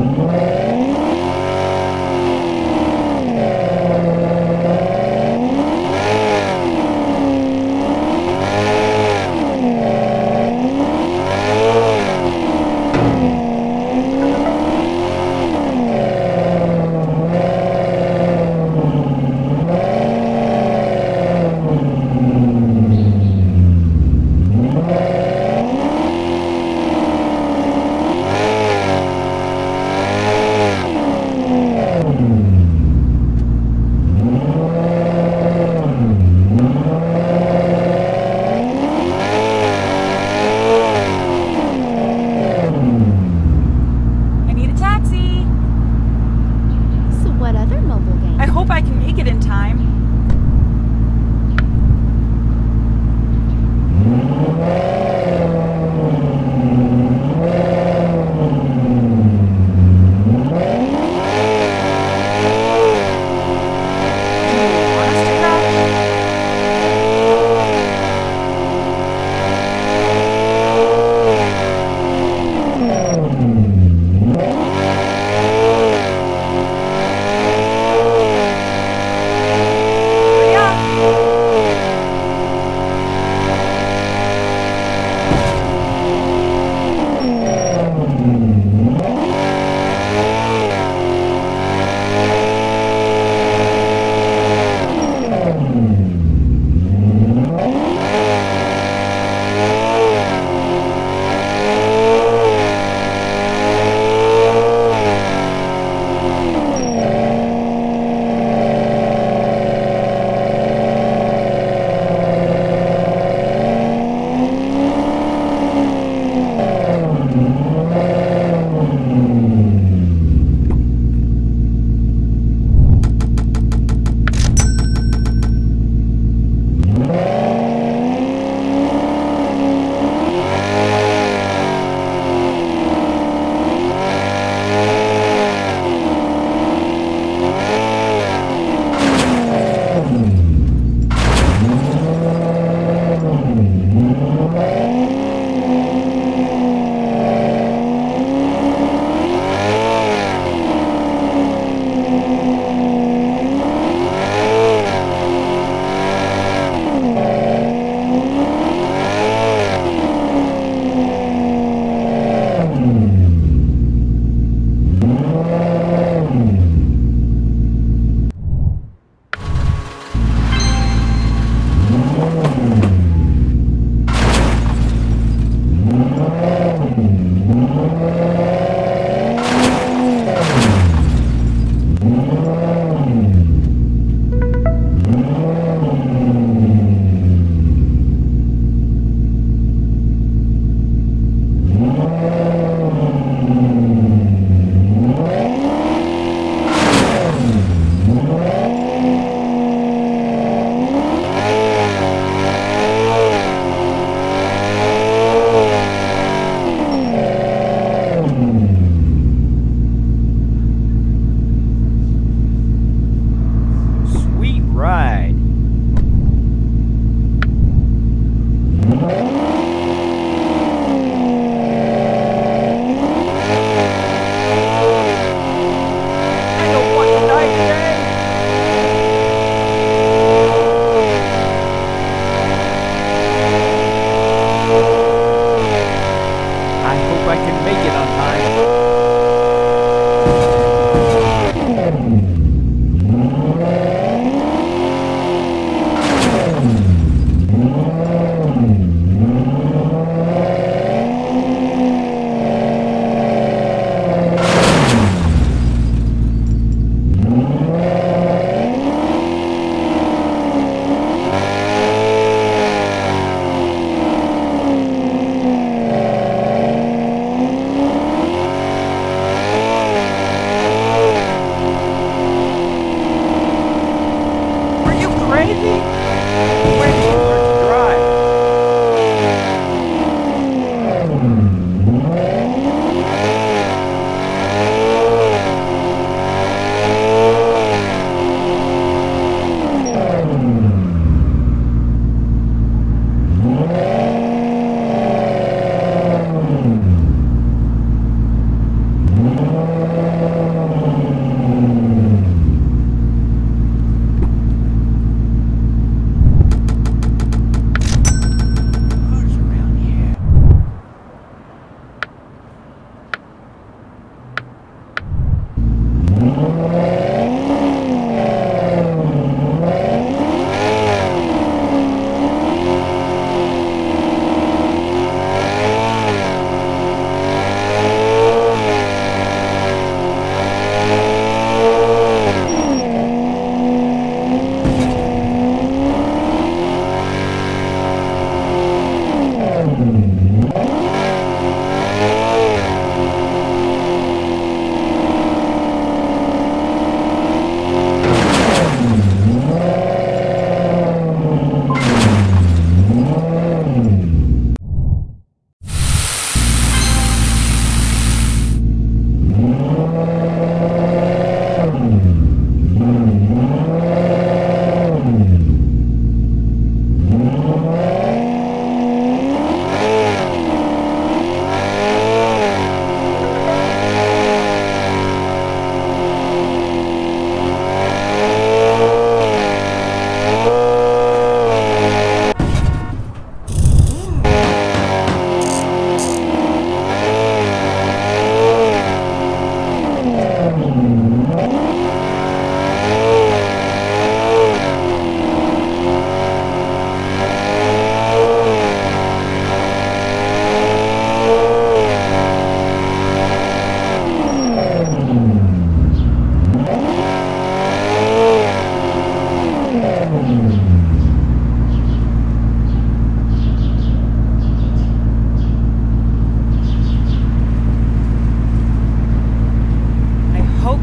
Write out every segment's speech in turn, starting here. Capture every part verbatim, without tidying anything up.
Oh.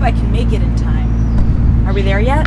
I can make it in time. Are we there yet?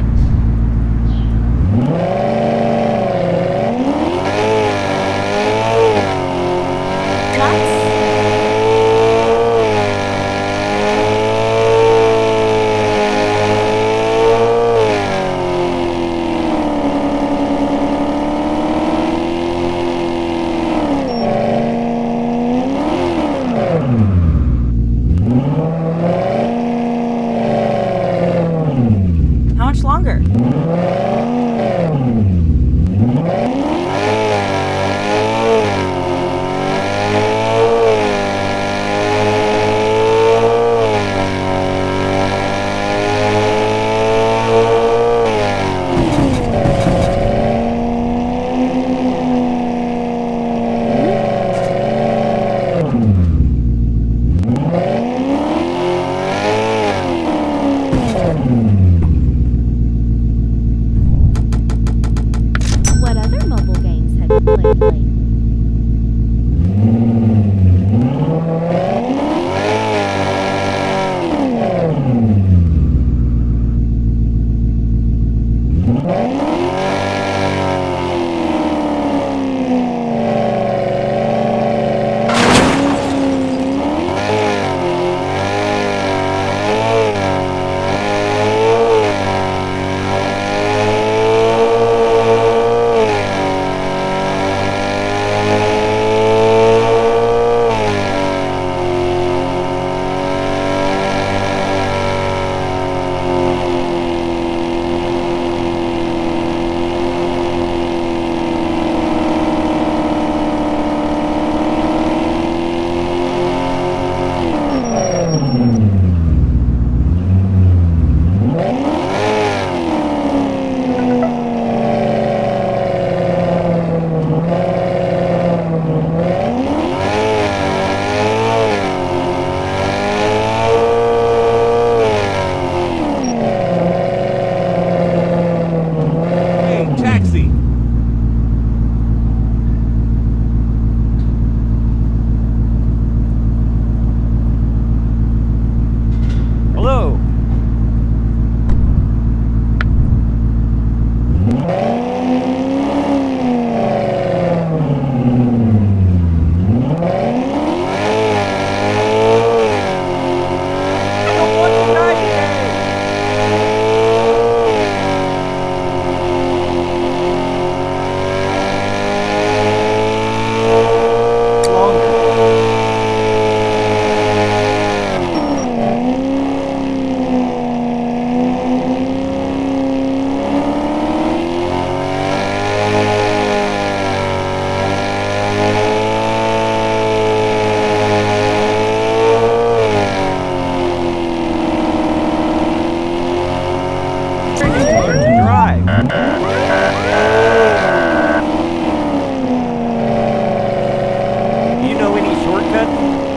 Shortcut?